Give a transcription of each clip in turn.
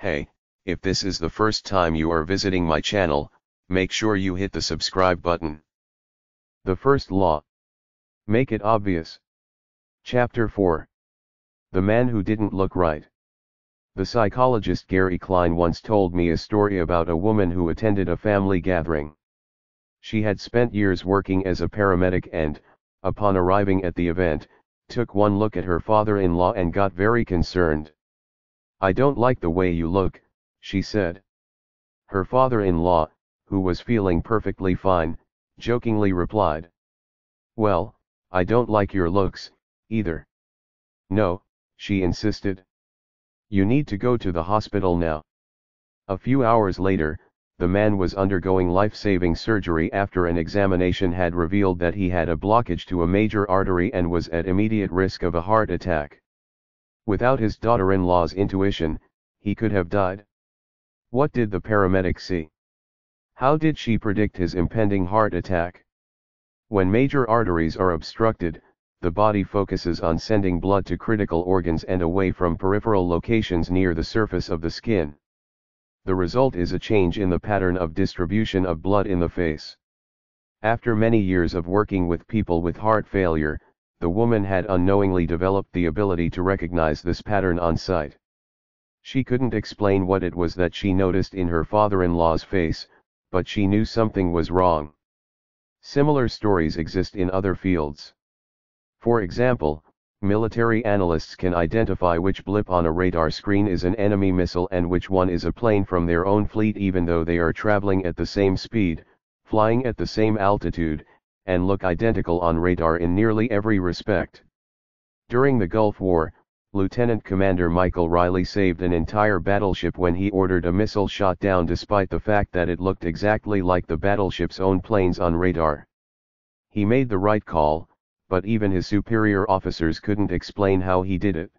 Hey, if this is the first time you are visiting my channel, make sure you hit the subscribe button. The First Law. Make it obvious. Chapter 4. The Man Who Didn't Look Right. The psychologist Gary Klein once told me a story about a woman who attended a family gathering. She had spent years working as a paramedic and, upon arriving at the event, took one look at her father-in-law and got very concerned. "I don't like the way you look," she said. Her father-in-law, who was feeling perfectly fine, jokingly replied, "Well, I don't like your looks, either." "No," she insisted. "You need to go to the hospital now." A few hours later, the man was undergoing life-saving surgery after an examination had revealed that he had a blockage to a major artery and was at immediate risk of a heart attack. Without his daughter-in-law's intuition, he could have died. What did the paramedic see? How did she predict his impending heart attack? When major arteries are obstructed, the body focuses on sending blood to critical organs and away from peripheral locations near the surface of the skin. The result is a change in the pattern of distribution of blood in the face. After many years of working with people with heart failure, the woman had unknowingly developed the ability to recognize this pattern on sight. She couldn't explain what it was that she noticed in her father-in-law's face, but she knew something was wrong. Similar stories exist in other fields. For example, military analysts can identify which blip on a radar screen is an enemy missile and which one is a plane from their own fleet, even though they are traveling at the same speed, flying at the same altitude, and look identical on radar in nearly every respect. During the Gulf War, Lieutenant Commander Michael Riley saved an entire battleship when he ordered a missile shot down despite the fact that it looked exactly like the battleship's own planes on radar. He made the right call, but even his superior officers couldn't explain how he did it.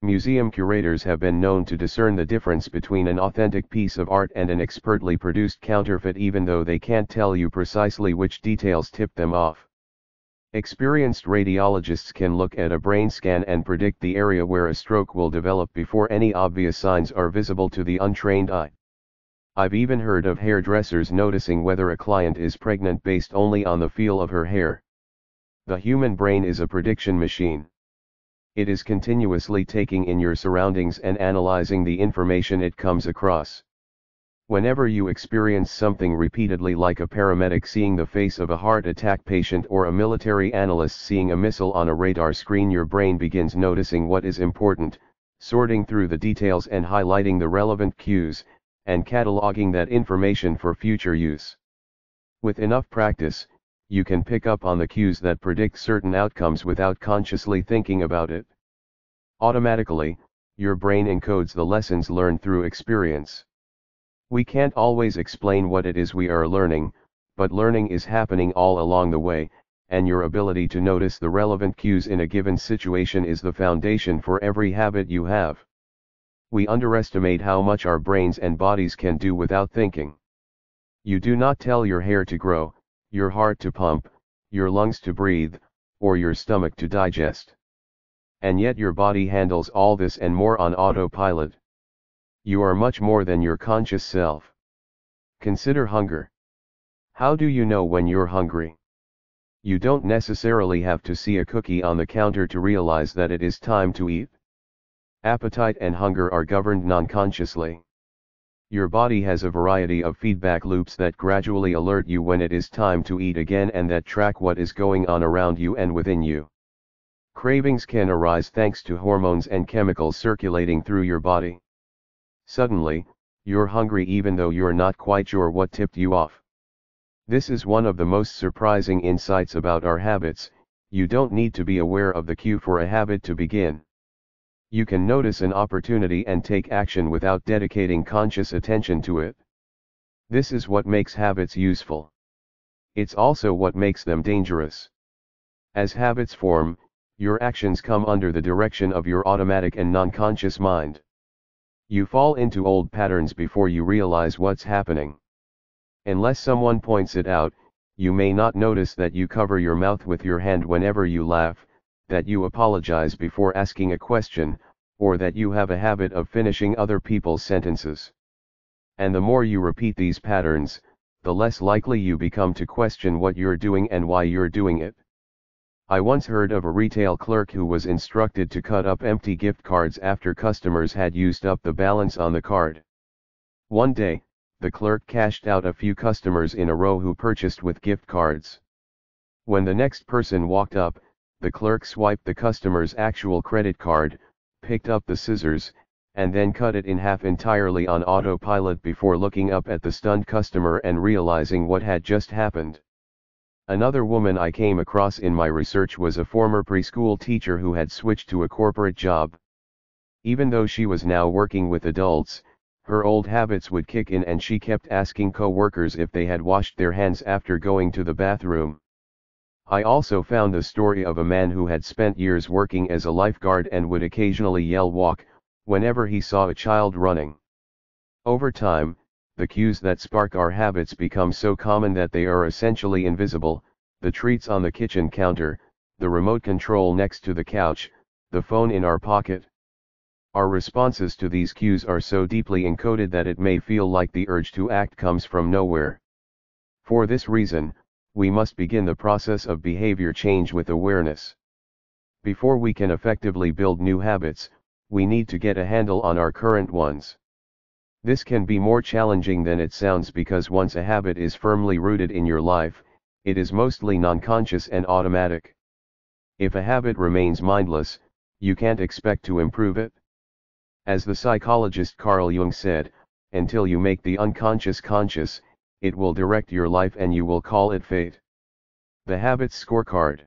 Museum curators have been known to discern the difference between an authentic piece of art and an expertly produced counterfeit, even though they can't tell you precisely which details tipped them off. Experienced radiologists can look at a brain scan and predict the area where a stroke will develop before any obvious signs are visible to the untrained eye. I've even heard of hairdressers noticing whether a client is pregnant based only on the feel of her hair. The human brain is a prediction machine. It is continuously taking in your surroundings and analyzing the information it comes across. Whenever you experience something repeatedly, like a paramedic seeing the face of a heart attack patient or a military analyst seeing a missile on a radar screen, your brain begins noticing what is important, sorting through the details and highlighting the relevant cues, and cataloging that information for future use. With enough practice, you can pick up on the cues that predict certain outcomes without consciously thinking about it. Automatically, your brain encodes the lessons learned through experience. We can't always explain what it is we are learning, but learning is happening all along the way, and your ability to notice the relevant cues in a given situation is the foundation for every habit you have. We underestimate how much our brains and bodies can do without thinking. You do not tell your hair to grow, your heart to pump, your lungs to breathe, or your stomach to digest. And yet your body handles all this and more on autopilot. You are much more than your conscious self. Consider hunger. How do you know when you're hungry? You don't necessarily have to see a cookie on the counter to realize that it is time to eat. Appetite and hunger are governed non-consciously. Your body has a variety of feedback loops that gradually alert you when it is time to eat again and that track what is going on around you and within you. Cravings can arise thanks to hormones and chemicals circulating through your body. Suddenly, you're hungry even though you're not quite sure what tipped you off. This is one of the most surprising insights about our habits. You don't need to be aware of the cue for a habit to begin. You can notice an opportunity and take action without dedicating conscious attention to it. This is what makes habits useful. It's also what makes them dangerous. As habits form, your actions come under the direction of your automatic and non-conscious mind. You fall into old patterns before you realize what's happening. Unless someone points it out, you may not notice that you cover your mouth with your hand whenever you laugh, that you apologize before asking a question, or that you have a habit of finishing other people's sentences. And the more you repeat these patterns, the less likely you become to question what you're doing and why you're doing it. I once heard of a retail clerk who was instructed to cut up empty gift cards after customers had used up the balance on the card. One day, the clerk cashed out a few customers in a row who purchased with gift cards. When the next person walked up, the clerk swiped the customer's actual credit card, picked up the scissors, and then cut it in half entirely on autopilot before looking up at the stunned customer and realizing what had just happened. Another woman I came across in my research was a former preschool teacher who had switched to a corporate job. Even though she was now working with adults, her old habits would kick in and she kept asking co-workers if they had washed their hands after going to the bathroom. I also found the story of a man who had spent years working as a lifeguard and would occasionally yell "walk" whenever he saw a child running. Over time, the cues that spark our habits become so common that they are essentially invisible: the treats on the kitchen counter, the remote control next to the couch, the phone in our pocket. Our responses to these cues are so deeply encoded that it may feel like the urge to act comes from nowhere. For this reason, we must begin the process of behavior change with awareness. Before we can effectively build new habits, we need to get a handle on our current ones. This can be more challenging than it sounds because once a habit is firmly rooted in your life, it is mostly non-conscious and automatic. If a habit remains mindless, you can't expect to improve it. As the psychologist Carl Jung said, until you make the unconscious conscious, it will direct your life and you will call it fate. The Habits Scorecard.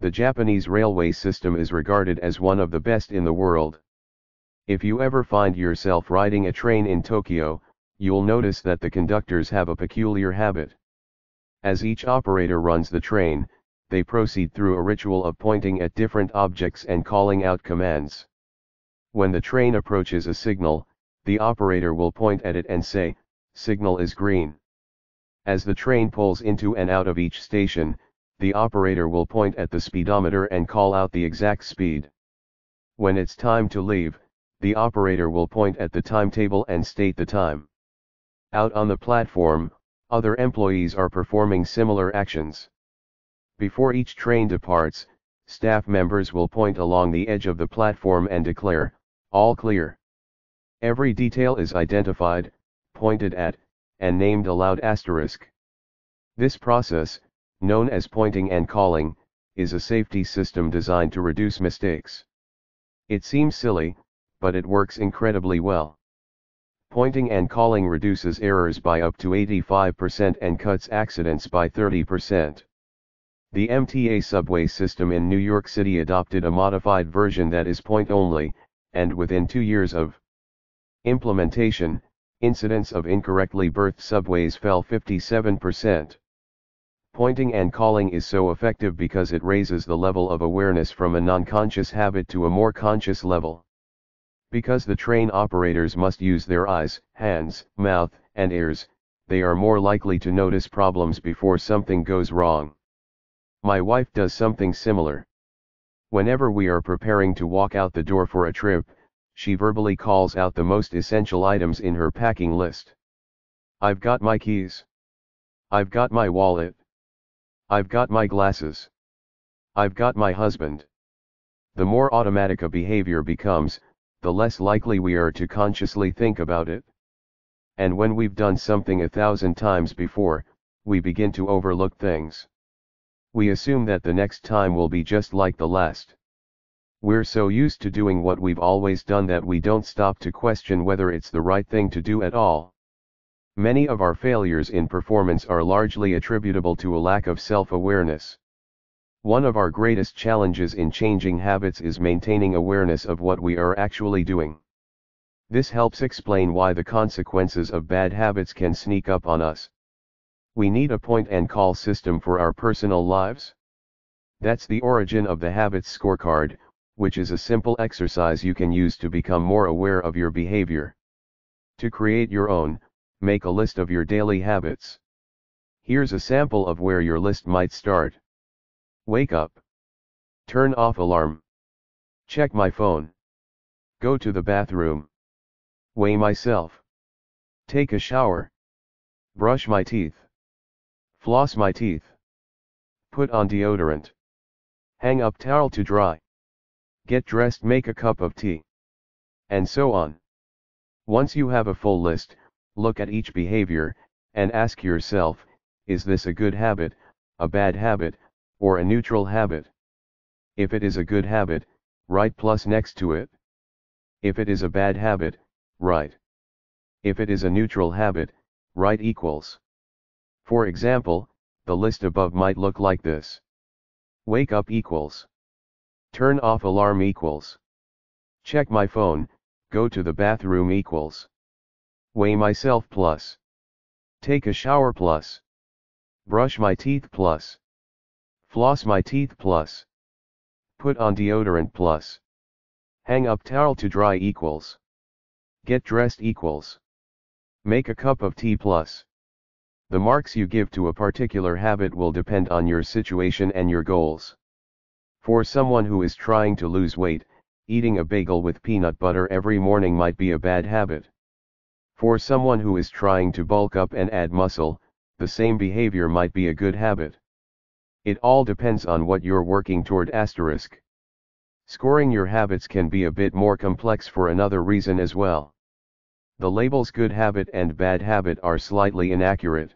The Japanese railway system is regarded as one of the best in the world. If you ever find yourself riding a train in Tokyo, you'll notice that the conductors have a peculiar habit. As each operator runs the train, they proceed through a ritual of pointing at different objects and calling out commands. When the train approaches a signal, the operator will point at it and say, "Signal is green." As the train pulls into and out of each station, the operator will point at the speedometer and call out the exact speed. When it's time to leave, the operator will point at the timetable and state the time. Out on the platform, other employees are performing similar actions. Before each train departs, staff members will point along the edge of the platform and declare, "All clear." Every detail is identified, pointed at, and named a loud asterisk. This process, known as pointing and calling, is a safety system designed to reduce mistakes. It seems silly, but it works incredibly well. Pointing and calling reduces errors by up to 85% and cuts accidents by 30%. The MTA subway system in New York City adopted a modified version that is point only, and within 2 years of implementation, incidents of incorrectly berthed subways fell 57%. Pointing and calling is so effective because it raises the level of awareness from a non-conscious habit to a more conscious level. Because the train operators must use their eyes, hands, mouth, and ears, they are more likely to notice problems before something goes wrong. My wife does something similar. Whenever we are preparing to walk out the door for a trip, she verbally calls out the most essential items in her packing list. "I've got my keys. I've got my wallet. I've got my glasses. I've got my husband." The more automatic a behavior becomes, the less likely we are to consciously think about it. And when we've done something 1,000 times before, we begin to overlook things. We assume that the next time will be just like the last. We're so used to doing what we've always done that we don't stop to question whether it's the right thing to do at all. Many of our failures in performance are largely attributable to a lack of self-awareness. One of our greatest challenges in changing habits is maintaining awareness of what we are actually doing. This helps explain why the consequences of bad habits can sneak up on us. We need a point and call system for our personal lives. That's the origin of the Habits Scorecard, which is a simple exercise you can use to become more aware of your behavior. To create your own, make a list of your daily habits. Here's a sample of where your list might start. Wake up. Turn off alarm. Check my phone. Go to the bathroom. Weigh myself. Take a shower. Brush my teeth. Floss my teeth. Put on deodorant. Hang up towel to dry. Get dressed, make a cup of tea. And so on. Once you have a full list, look at each behavior, and ask yourself, is this a good habit, a bad habit, or a neutral habit? If it is a good habit, write plus next to it. If it is a bad habit, write. If it is a neutral habit, write equals. For example, the list above might look like this. Wake up equals. Turn off alarm equals. Check my phone, go to the bathroom equals. Weigh myself plus. Take a shower plus. Brush my teeth plus. Floss my teeth plus. Put on deodorant plus. Hang up towel to dry equals. Get dressed equals. Make a cup of tea plus. The marks you give to a particular habit will depend on your situation and your goals. For someone who is trying to lose weight, eating a bagel with peanut butter every morning might be a bad habit. For someone who is trying to bulk up and add muscle, the same behavior might be a good habit. It all depends on what you're working toward. Scoring your habits can be a bit more complex for another reason as well. The labels good habit and bad habit are slightly inaccurate.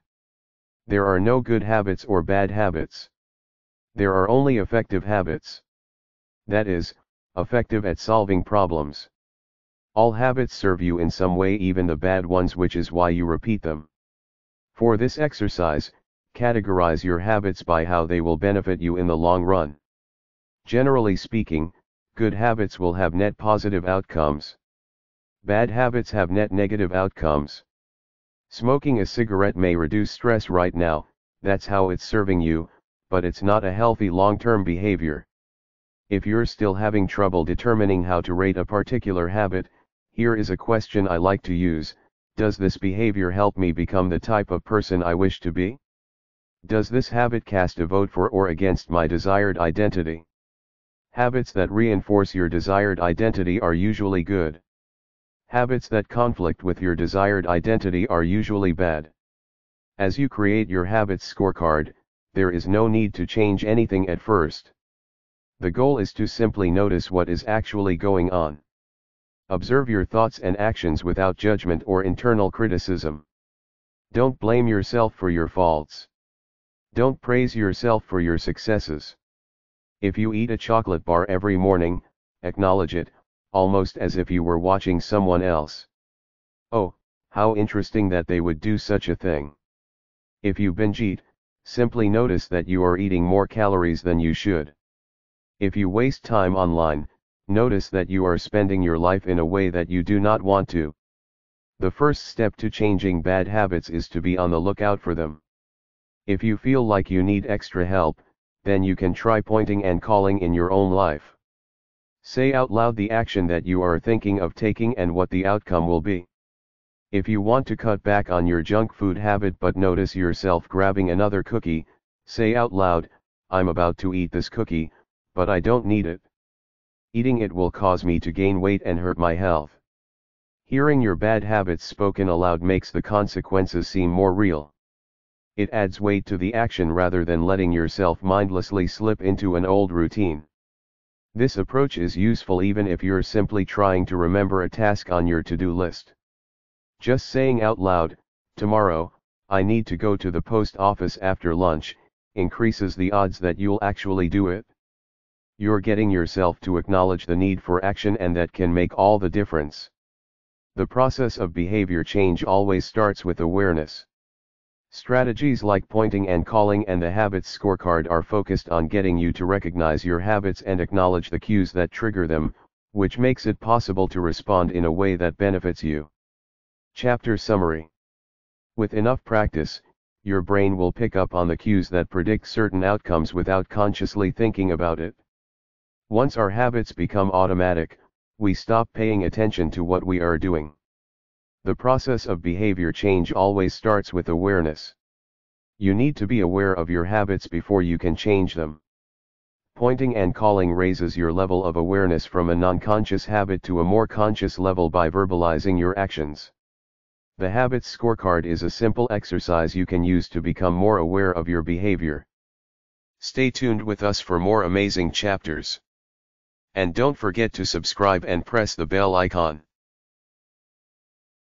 There are no good habits or bad habits. There are only effective habits. That is, effective at solving problems. All habits serve you in some way, even the bad ones, which is why you repeat them. For this exercise, categorize your habits by how they will benefit you in the long run. Generally speaking, good habits will have net positive outcomes. Bad habits have net negative outcomes. Smoking a cigarette may reduce stress right now, that's how it's serving you, but it's not a healthy long-term behavior. If you're still having trouble determining how to rate a particular habit, here is a question I like to use: does this behavior help me become the type of person I wish to be? Does this habit cast a vote for or against my desired identity? Habits that reinforce your desired identity are usually good. Habits that conflict with your desired identity are usually bad. As you create your habits scorecard, there is no need to change anything at first. The goal is to simply notice what is actually going on. Observe your thoughts and actions without judgment or internal criticism. Don't blame yourself for your faults. Don't praise yourself for your successes. If you eat a chocolate bar every morning, acknowledge it, almost as if you were watching someone else. Oh, how interesting that they would do such a thing. If you binge eat, simply notice that you are eating more calories than you should. If you waste time online, notice that you are spending your life in a way that you do not want to. The first step to changing bad habits is to be on the lookout for them. If you feel like you need extra help, then you can try pointing and calling in your own life. Say out loud the action that you are thinking of taking and what the outcome will be. If you want to cut back on your junk food habit but notice yourself grabbing another cookie, say out loud, "I'm about to eat this cookie, but I don't need it. Eating it will cause me to gain weight and hurt my health." Hearing your bad habits spoken aloud makes the consequences seem more real. It adds weight to the action rather than letting yourself mindlessly slip into an old routine. This approach is useful even if you're simply trying to remember a task on your to-do list. Just saying out loud, "Tomorrow, I need to go to the post office after lunch," increases the odds that you'll actually do it. You're getting yourself to acknowledge the need for action, and that can make all the difference. The process of behavior change always starts with awareness. Strategies like pointing and calling and the habits scorecard are focused on getting you to recognize your habits and acknowledge the cues that trigger them, which makes it possible to respond in a way that benefits you. Chapter summary. With enough practice, your brain will pick up on the cues that predict certain outcomes without consciously thinking about it. Once our habits become automatic, we stop paying attention to what we are doing. The process of behavior change always starts with awareness. You need to be aware of your habits before you can change them. Pointing and calling raises your level of awareness from a non-conscious habit to a more conscious level by verbalizing your actions. The Habits Scorecard is a simple exercise you can use to become more aware of your behavior. Stay tuned with us for more amazing chapters. And don't forget to subscribe and press the bell icon.